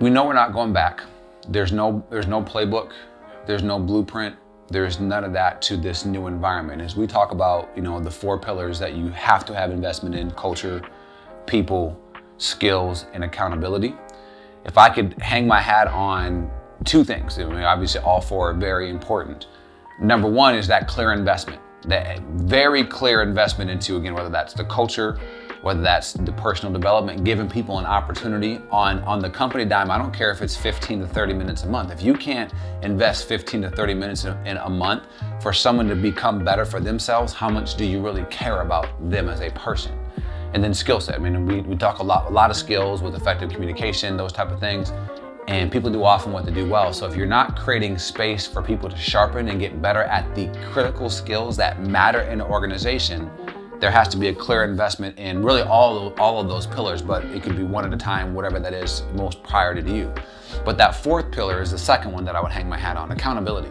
We know we're not going back. There's no playbook. There's no blueprint. There's none of that to this new environment. As we talk about, you know, the four pillars that you have to have investment in: culture, people, skills, and accountability. If I could hang my hat on two things, I mean, obviously all four are very important. Number one is that clear investment, that very clear investment into, again, whether that's the culture, whether that's the personal development, giving people an opportunity on the company dime. I don't care if it's 15 to 30 minutes a month. If you can't invest 15 to 30 minutes in a month for someone to become better for themselves, how much do you really care about them as a person? And then skill set. I mean, we talk a lot of skills with effective communication, those type of things. And people do often what they do well. So if you're not creating space for people to sharpen and get better at the critical skills that matter in an organization, there has to be a clear investment in really all of those pillars, but it could be one at a time, whatever that is most priority to you. But that fourth pillar is the second one that I would hang my hat on: accountability.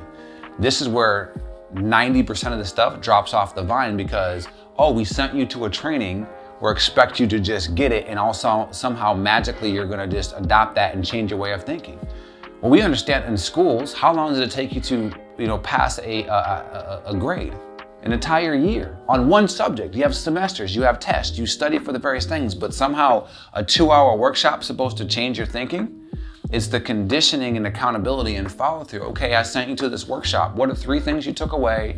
This is where 90% of the stuff drops off the vine because, oh, we sent you to a training or expect you to just get it, and also somehow magically you're gonna just adopt that and change your way of thinking. Well, we understand in schools, how long does it take you to, you know, pass a grade? An entire year on one subject. You have semesters, you have tests, you study for the various things, but somehow a 2-hour workshop supposed to change your thinking? It's the conditioning and accountability and follow through. Okay, I sent you to this workshop. What are 3 things you took away?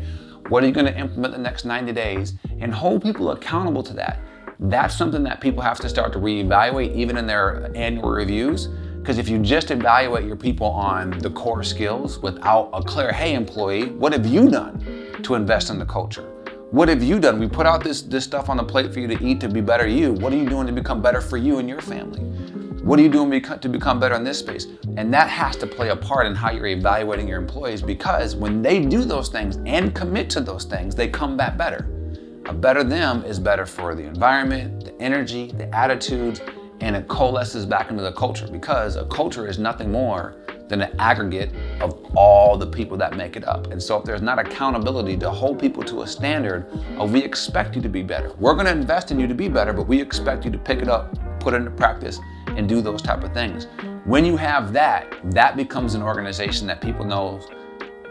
What are you gonna implement the next 90 days? And hold people accountable to that. That's something that people have to start to reevaluate even in their annual reviews. Because if you just evaluate your people on the core skills without a clear, hey employee, what have you done to invest in the culture? What have you done? We put out this stuff on the plate for you to eat to be better you. What are you doing to become better for you and your family? What are you doing to become better in this space? And that has to play a part in how you're evaluating your employees, because when they do those things and commit to those things, they come back better. A better them is better for the environment, the energy, the attitudes, and it coalesces back into the culture, because a culture is nothing more than an aggregate of all the people that make it up. And so if there's not accountability to hold people to a standard of, we expect you to be better. We're gonna invest in you to be better, but we expect you to pick it up, put it into practice, and do those type of things. When you have that, that becomes an organization that people know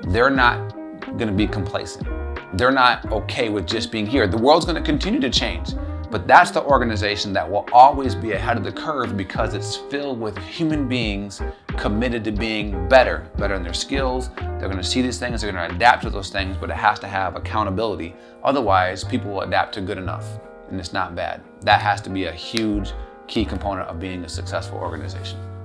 they're not gonna be complacent. They're not okay with just being here. The world's gonna continue to change, but that's the organization that will always be ahead of the curve, because it's filled with human beings committed to being better, better in their skills. They're gonna see these things, they're gonna adapt to those things, but it has to have accountability. Otherwise, people will adapt to good enough, and it's not bad. That has to be a huge key component of being a successful organization.